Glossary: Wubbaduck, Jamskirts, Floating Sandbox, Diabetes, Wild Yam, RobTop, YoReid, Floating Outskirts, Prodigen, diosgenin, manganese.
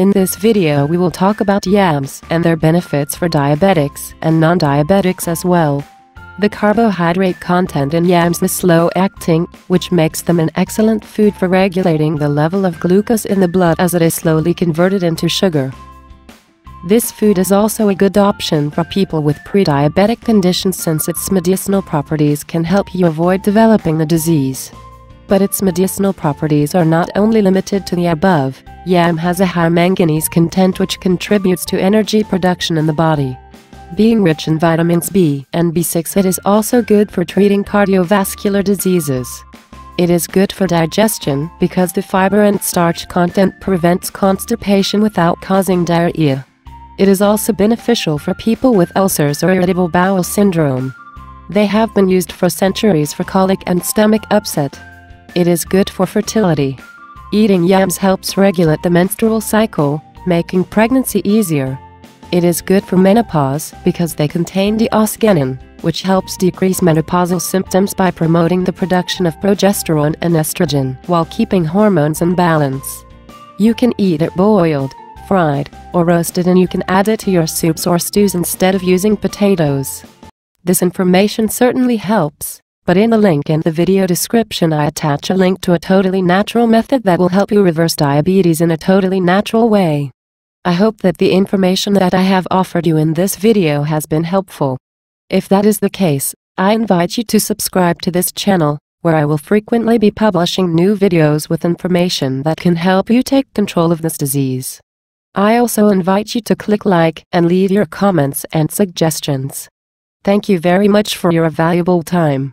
In this video we will talk about yams and their benefits for diabetics and non-diabetics as well. The carbohydrate content in yams is slow-acting, which makes them an excellent food for regulating the level of glucose in the blood as it is slowly converted into sugar. This food is also a good option for people with pre-diabetic conditions since its medicinal properties can help you avoid developing the disease. But its medicinal properties are not only limited to the above. Yam has a high manganese content which contributes to energy production in the body. Being rich in vitamins B and B6, it is also good for treating cardiovascular diseases. It is good for digestion because the fiber and starch content prevents constipation without causing diarrhea. It is also beneficial for people with ulcers or irritable bowel syndrome. They have been used for centuries for colic and stomach upset. It is good for fertility. Eating yams helps regulate the menstrual cycle, making pregnancy easier. It is good for menopause because they contain diosgenin, which helps decrease menopausal symptoms by promoting the production of progesterone and estrogen while keeping hormones in balance. You can eat it boiled, fried, or roasted, and you can add it to your soups or stews instead of using potatoes. This information certainly helps, but in the link in the video description I attach a link to a totally natural method that will help you reverse diabetes in a totally natural way. I hope that the information that I have offered you in this video has been helpful. If that is the case, I invite you to subscribe to this channel, where I will frequently be publishing new videos with information that can help you take control of this disease. I also invite you to click like and leave your comments and suggestions. Thank you very much for your valuable time.